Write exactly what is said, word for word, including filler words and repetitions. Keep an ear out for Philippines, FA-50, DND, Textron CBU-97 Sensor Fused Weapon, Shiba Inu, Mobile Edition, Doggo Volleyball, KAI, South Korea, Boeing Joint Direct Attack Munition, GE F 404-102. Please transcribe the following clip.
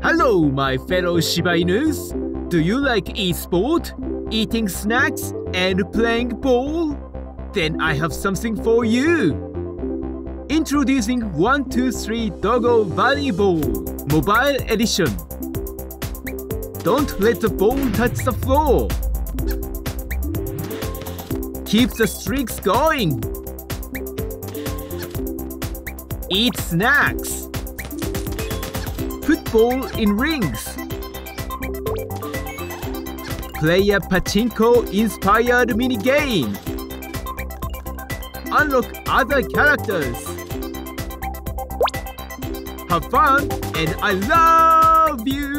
Hello, my fellow Shiba Inus! Do you like e-sport, eating snacks, and playing ball? Then I have something for you! Introducing one two three Doggo Volleyball Mobile Edition. Don't let the ball touch the floor. Keep the streaks going. Eat snacks. Put ball in rings. Play a pachinko-inspired minigame. Unlock other characters. Have fun, and I love you!